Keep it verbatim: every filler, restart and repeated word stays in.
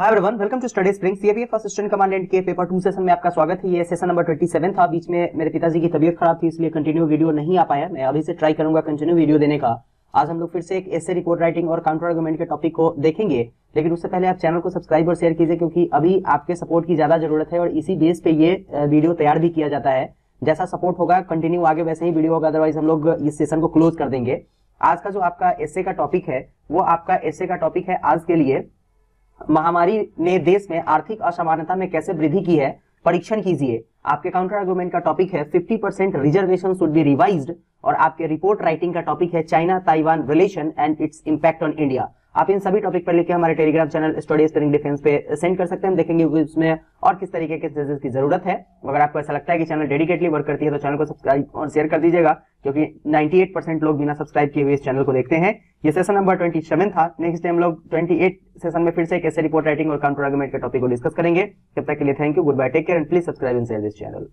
Hi everyone, welcome to studies spring CAPF assistant commandant के paper two session में आपका स्वागत है। ये सेशन नंबर सत्ताईस था। बीच में मेरे पिताजी की तबीयत खराब थी, इसलिए कंटिन्यू वीडियो नहीं आ पाया। मैं अभी से ट्राई करूंगा कंटिन्यू वीडियो देने का। आज हम लोग फिर से एक एसे, रिपोर्ट राइटिंग और काउंटर आर्गुमेंट के टॉपिक को देखेंगे, लेकिन उससे पहले आप चैनल को सब्सक्राइब और शेयर कीजिए, क्योंकि अभी आपके सपोर्ट की ज्यादा जरूरत है और इसी बेस पे ये वीडियो तैयार भी किया जाता है। जैसा सपोर्ट होगा कंटिन्यू आगे वैसे ही वीडियो होगा, अदरवाइज हम लोग इस सेशन को क्लोज कर देंगे। आज का जो आपका एसे का टॉपिक है वो आपका एसे का टॉपिक है आज के लिए, महामारी ने देश में आर्थिक असमानता में कैसे वृद्धि की है, परीक्षण कीजिए। आपके काउंटर आर्गुमेंट का टॉपिक है पचास percent reservation should be revised, और आपके रिपोर्ट राइटिंग का टॉपिक है China Taiwan relation and its impact on India. आप इन सभी टॉपिक पर लेके हमारे Telegram channel studies in defence पे सेंड कर सकते हैं। हम देखेंगे उसमें और किस तरीके के चीजें की जरूरत है। अगर आपको ऐसा लगता है कि चैनल डेडिकेटली वर्क करती है तो चैनल को सब्सक्राइब और शेयर कर दीजिएगा, क्योंकि अट्ठानवे परसेंट लोग बिना सब्सक्राइब किए हुए इस चैनल को देखते हैं। ये सेशन नंबर सत्ताईस था। नेक्स्ट टाइम लोग अट्ठाईस सेशन में फिर से कैसे रिपोर्ट राइटिंग और काउंटर आर्गुमेंट के टॉपिक को डिस्कस करेंगे। तब तक के लिए thank you, good bye, take care and please subscribe and share this channel.